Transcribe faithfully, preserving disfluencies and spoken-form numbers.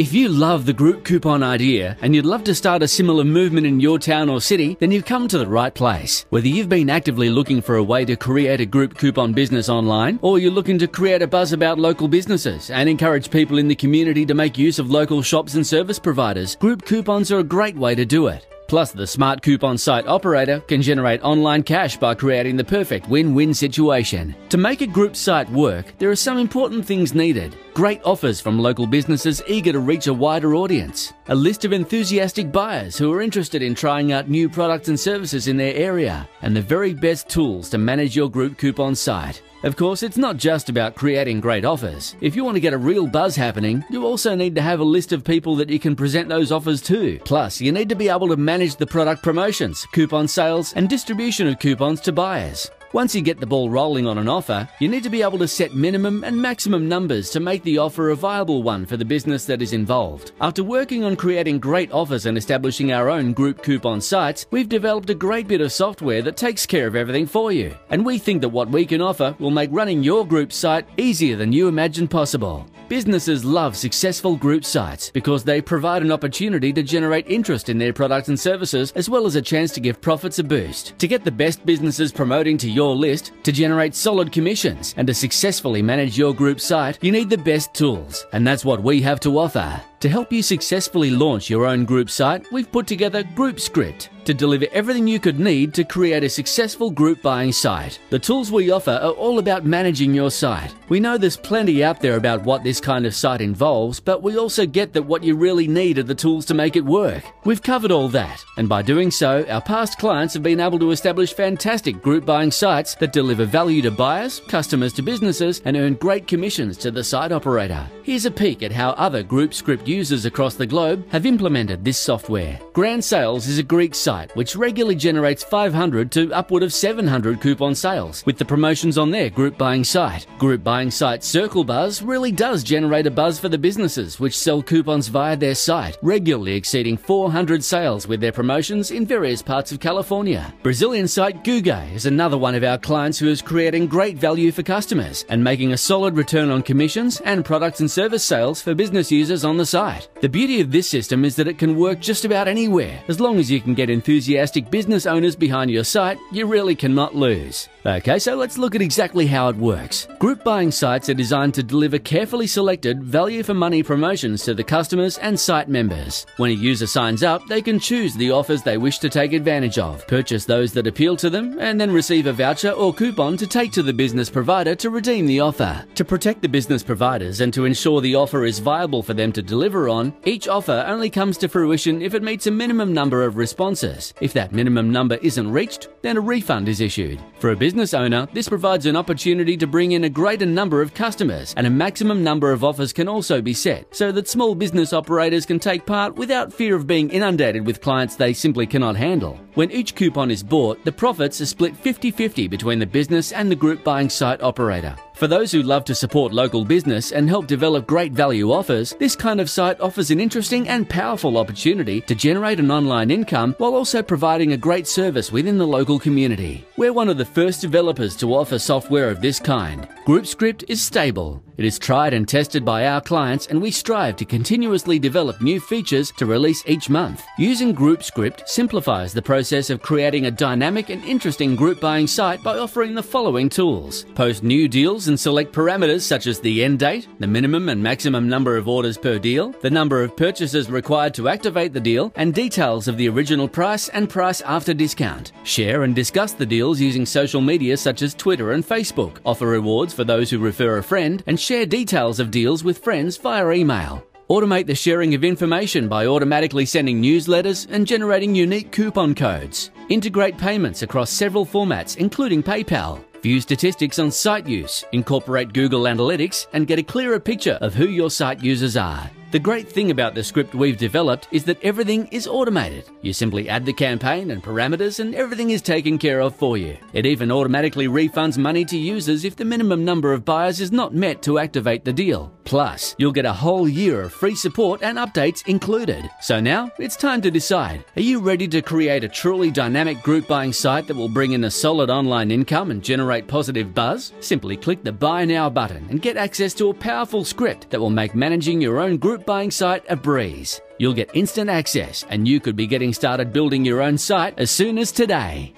If you love the group coupon idea and you'd love to start a similar movement in your town or city, then you've come to the right place. Whether you've been actively looking for a way to create a group coupon business online, or you're looking to create a buzz about local businesses and encourage people in the community to make use of local shops and service providers, group coupons are a great way to do it. Plus, the Smart Coupon Site Operator can generate online cash by creating the perfect win-win situation. To make a group site work, there are some important things needed. Great offers from local businesses eager to reach a wider audience. A list of enthusiastic buyers who are interested in trying out new products and services in their area. And the very best tools to manage your group coupon site. Of course, it's not just about creating great offers. If you want to get a real buzz happening, you also need to have a list of people that you can present those offers to. Plus, you need to be able to manage the product promotions, coupon sales, and distribution of coupons to buyers. Once you get the ball rolling on an offer, you need to be able to set minimum and maximum numbers to make the offer a viable one for the business that is involved. After working on creating great offers and establishing our own group coupon sites, we've developed a great bit of software that takes care of everything for you. And we think that what we can offer will make running your group site easier than you imagined possible. Businesses love successful group sites because they provide an opportunity to generate interest in their products and services, as well as a chance to give profits a boost. To get the best businesses promoting to your list, to generate solid commissions, and to successfully manage your group site, you need the best tools, and that's what we have to offer. To help you successfully launch your own group site, we've put together GroupScript to deliver everything you could need to create a successful group buying site. The tools we offer are all about managing your site. We know there's plenty out there about what this kind of site involves, but we also get that what you really need are the tools to make it work. We've covered all that, and by doing so, our past clients have been able to establish fantastic group buying sites that deliver value to buyers, customers to businesses, and earn great commissions to the site operator. Here's a peek at how other GroupScript users across the globe have implemented this software. Grand Sales is a Greek site which regularly generates five hundred to upward of seven hundred coupon sales with the promotions on their group buying site. Group buying site Circle Buzz really does generate a buzz for the businesses which sell coupons via their site, regularly exceeding four hundred sales with their promotions in various parts of California. Brazilian site Gugay is another one of our clients who is creating great value for customers and making a solid return on commissions and products and service sales for business users on the site. The beauty of this system is that it can work just about anywhere. As long as you can get enthusiastic business owners behind your site, you really cannot lose. Okay, so let's look at exactly how it works. Group buying sites are designed to deliver carefully selected value for money promotions to the customers and site members. When a user signs up, they can choose the offers they wish to take advantage of, purchase those that appeal to them, and then receive a voucher or coupon to take to the business provider to redeem the offer. To protect the business providers and to ensure the offer is viable for them to deliver on, each offer only comes to fruition if it meets a minimum number of responses. If that minimum number isn't reached, then a refund is issued. For a business owner, this provides an opportunity to bring in a greater number of customers, and a maximum number of offers can also be set, so that small business operators can take part without fear of being inundated with clients they simply cannot handle. When each coupon is bought, the profits are split fifty fifty between the business and the group buying site operator. For those who love to support local business and help develop great value offers, this kind of site offers an interesting and powerful opportunity to generate an online income while also providing a great service within the local community. We're one of the first developers to offer software of this kind. GroupScript is stable. It is tried and tested by our clients, and we strive to continuously develop new features to release each month. Using GroupScript simplifies the process of creating a dynamic and interesting group buying site by offering the following tools. Post new deals and select parameters such as the end date, the minimum and maximum number of orders per deal, the number of purchases required to activate the deal, and details of the original price and price after discount. Share and discuss the deals using social media such as Twitter and Facebook. Offer rewards for those who refer a friend, and share details of deals with friends via email. Automate the sharing of information by automatically sending newsletters and generating unique coupon codes. Integrate payments across several formats, including PayPal. View statistics on site use, incorporate Google Analytics, and get a clearer picture of who your site users are. The great thing about the script we've developed is that everything is automated. You simply add the campaign and parameters and everything is taken care of for you. It even automatically refunds money to users if the minimum number of buyers is not met to activate the deal. Plus, you'll get a whole year of free support and updates included. So now, it's time to decide. Are you ready to create a truly dynamic group buying site that will bring in a solid online income and generate positive buzz? Simply click the Buy Now button and get access to a powerful script that will make managing your own group remote buying site a breeze. You'll get instant access, and you could be getting started building your own site as soon as today.